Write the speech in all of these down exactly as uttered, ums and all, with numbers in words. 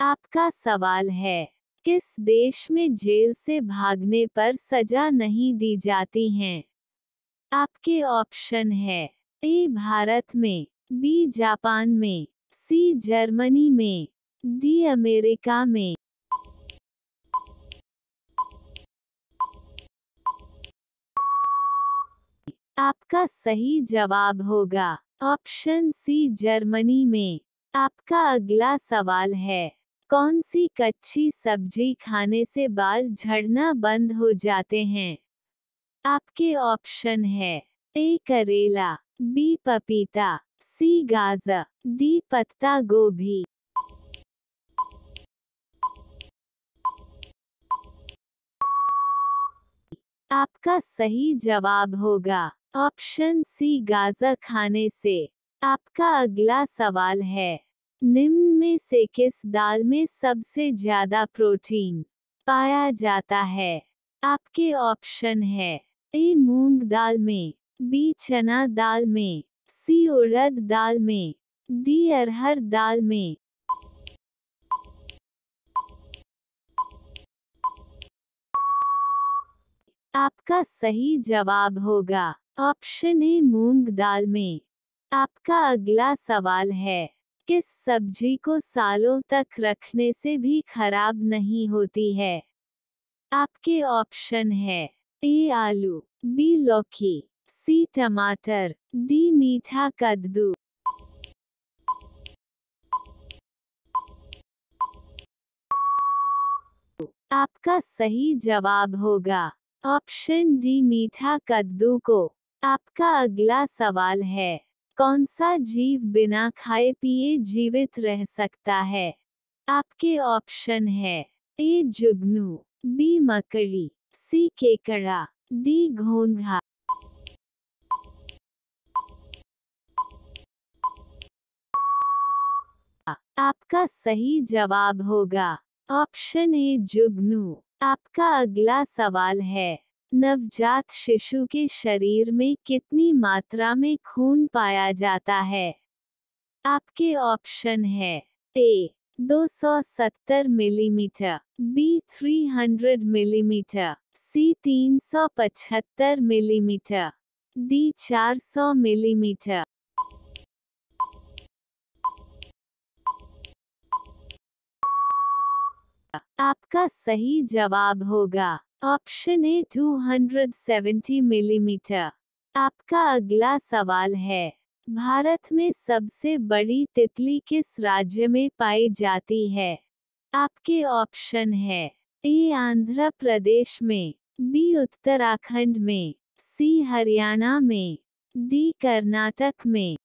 आपका सवाल है, किस देश में जेल से भागने पर सजा नहीं दी जाती हैं? आपके ऑप्शन है ए भारत में, बी जापान में, सी जर्मनी में, डी अमेरिका में। आपका सही जवाब होगा ऑप्शन सी जर्मनी में। आपका अगला सवाल है, कौन सी कच्ची सब्जी खाने से बाल झड़ना बंद हो जाते हैं? आपके ऑप्शन है ए करेला, बी पपीता, सी गाजर, डी पत्ता गोभी। आपका सही जवाब होगा ऑप्शन सी गाजर खाने से। आपका अगला सवाल है, निम्न में से किस दाल में सबसे ज्यादा प्रोटीन पाया जाता है? आपके ऑप्शन है ए मूंग दाल में, बी चना दाल में, सी उड़द दाल में, डी अरहर दाल में। आपका सही जवाब होगा ऑप्शन ए मूंग दाल में। आपका अगला सवाल है, किस सब्जी को सालों तक रखने से भी खराब नहीं होती है? आपके ऑप्शन है ए आलू, बी लौकी, सी टमाटर, डी मीठा कद्दू। आपका सही जवाब होगा ऑप्शन डी मीठा कद्दू को। आपका अगला सवाल है, कौन सा जीव बिना खाए पिए जीवित रह सकता है? आपके ऑप्शन है ए जुगनू, बी मकड़ी, सी केकड़ा, डी घोंघा। आपका सही जवाब होगा ऑप्शन ए जुगनू। आपका अगला सवाल है, नवजात शिशु के शरीर में कितनी मात्रा में खून पाया जाता है? आपके ऑप्शन है ए दो सौ सत्तर मिलीमीटर, बी तीन सौ मिलीमीटर, सी तीन सौ पचहत्तर मिलीमीटर, डी चार सौ मिलीमीटर। आपका सही जवाब होगा ऑप्शन ए दो सौ सत्तर मिलीमीटर। आपका अगला सवाल है, भारत में सबसे बड़ी तितली किस राज्य में पाई जाती है? आपके ऑप्शन है ए आंध्र प्रदेश में, बी उत्तराखंड में, सी हरियाणा में, डी कर्नाटक में।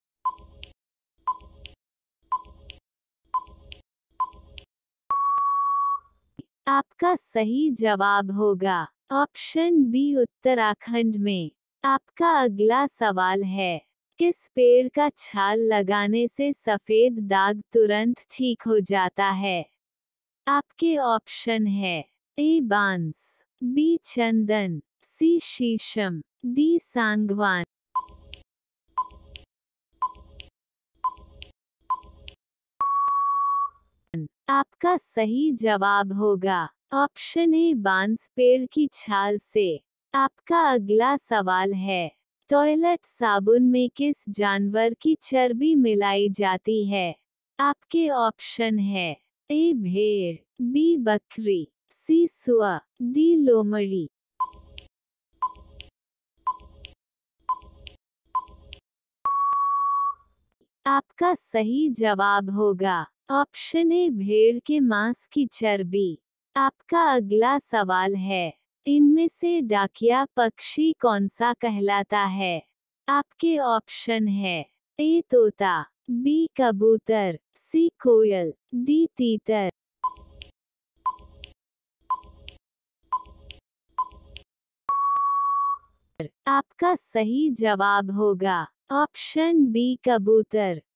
आपका सही जवाब होगा ऑप्शन बी उत्तराखंड में। आपका अगला सवाल है, किस पेड़ का छाल लगाने से सफेद दाग तुरंत ठीक हो जाता है? आपके ऑप्शन है ए बांस, बी चंदन, सी शीशम, डी सांगवान। आपका सही जवाब होगा ऑप्शन ए बांस पेड़ की छाल से। आपका अगला सवाल है, टॉयलेट साबुन में किस जानवर की चर्बी मिलाई जाती है? आपके ऑप्शन है ए भेड़, बी बकरी, सी सुअर, डी लोमड़ी। आपका सही जवाब होगा ऑप्शन ए भेड़ के मांस की चर्बी। आपका अगला सवाल है, इनमें से डाकिया पक्षी कौन सा कहलाता है? आपके ऑप्शन है ए तोता, बी कबूतर, सी कोयल, डी तीतर। आपका सही जवाब होगा ऑप्शन बी कबूतर।